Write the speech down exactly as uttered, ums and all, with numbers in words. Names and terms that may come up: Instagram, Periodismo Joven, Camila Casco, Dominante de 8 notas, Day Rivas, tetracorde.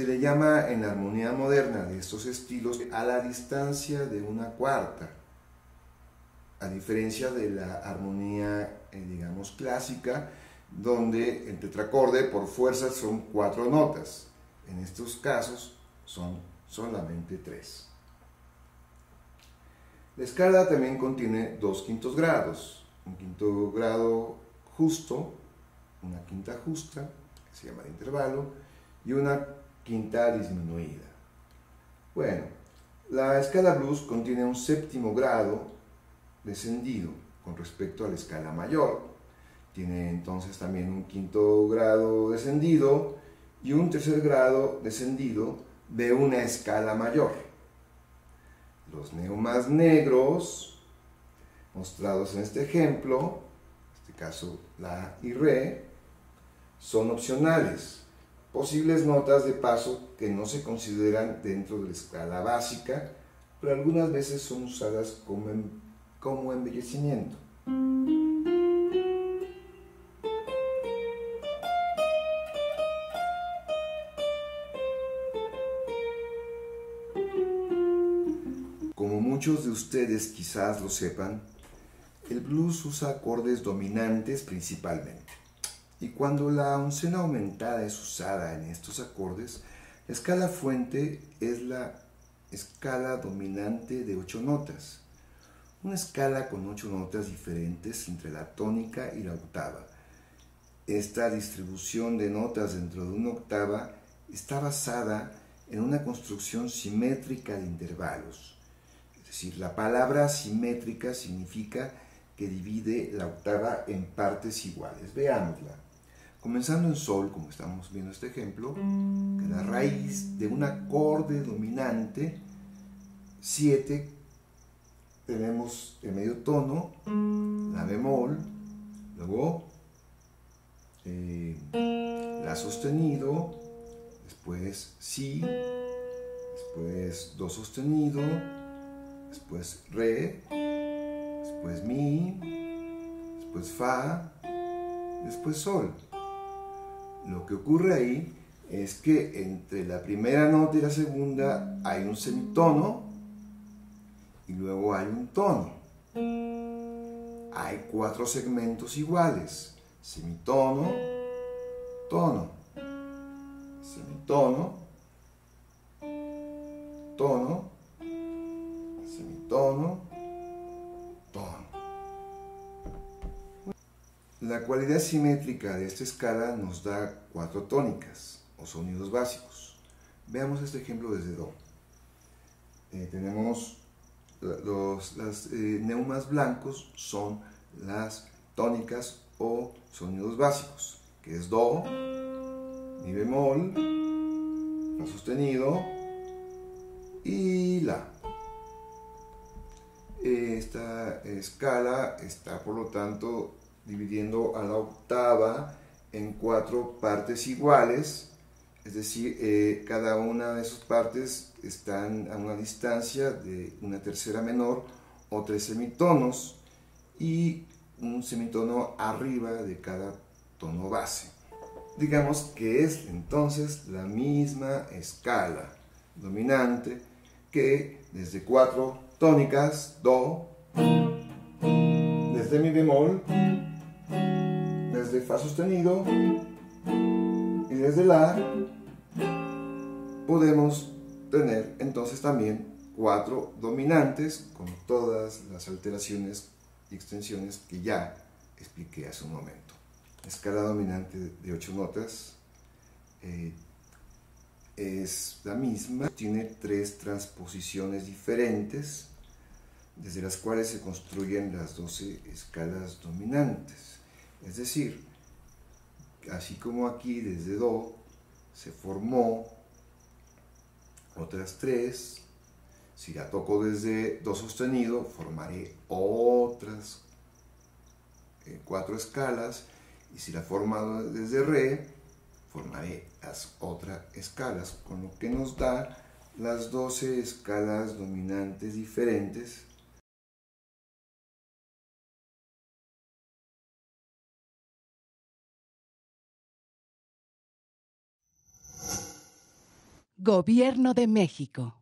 Se le llama en la armonía moderna de estos estilos a la distancia de una cuarta, a diferencia de la armonía, eh, digamos, clásica, donde el tetracorde por fuerza son cuatro notas. En estos casos son solamente tres. La escala también contiene dos quintos grados, un quinto grado justo, una quinta justa, que se llama el intervalo, y una quinta disminuida. Bueno, la escala blues contiene un séptimo grado descendido con respecto a la escala mayor. Tiene entonces también un quinto grado descendido y un tercer grado descendido de una escala mayor. Los neumas negros, mostrados en este ejemplo, en este caso la y re, son opcionales, posibles notas de paso que no se consideran dentro de la escala básica, pero algunas veces son usadas como, en, como embellecimiento. Como muchos de ustedes quizás lo sepan, el blues usa acordes dominantes principalmente. Y cuando la oncena aumentada es usada en estos acordes, la escala fuente es la escala dominante de ocho notas. Una escala con ocho notas diferentes entre la tónica y la octava. Esta distribución de notas dentro de una octava está basada en una construcción simétrica de intervalos. Es decir, la palabra simétrica significa que divide la octava en partes iguales. Veámosla. Comenzando en sol, como estamos viendo este ejemplo, la raíz de un acorde dominante, siete, tenemos el medio tono, la bemol, luego eh, la sostenido, después si, después do sostenido, después re, después mi, después fa, después sol. Lo que ocurre ahí es que entre la primera nota y la segunda hay un semitono y luego hay un tono. Hay cuatro segmentos iguales: semitono, tono, semitono, tono, semitono, tono. La cualidad simétrica de esta escala nos da cuatro tónicas o sonidos básicos. Veamos este ejemplo desde do. Eh, tenemos los las, eh, neumas blancos, son las tónicas o sonidos básicos, que es do, mi bemol, fa sostenido y la. Esta escala está por lo tanto dividiendo a la octava en cuatro partes iguales, es decir, eh, cada una de sus partes están a una distancia de una tercera menor o tres semitonos y un semitono arriba de cada tono base. Digamos que es entonces la misma escala dominante que desde cuatro tónicas, do, desde mi bemol, desde fa sostenido y desde la, podemos tener entonces también cuatro dominantes con todas las alteraciones y extensiones que ya expliqué hace un momento. Escala dominante de ocho notas eh, es la misma, tiene tres transposiciones diferentes, desde las cuales se construyen las doce escalas dominantes. Es decir, así como aquí desde do se formó otras tres, si la toco desde do sostenido formaré otras eh, cuatro escalas, y si la formo desde re formaré las otras escalas, con lo que nos da las doce escalas dominantes diferentes. Gobierno de México.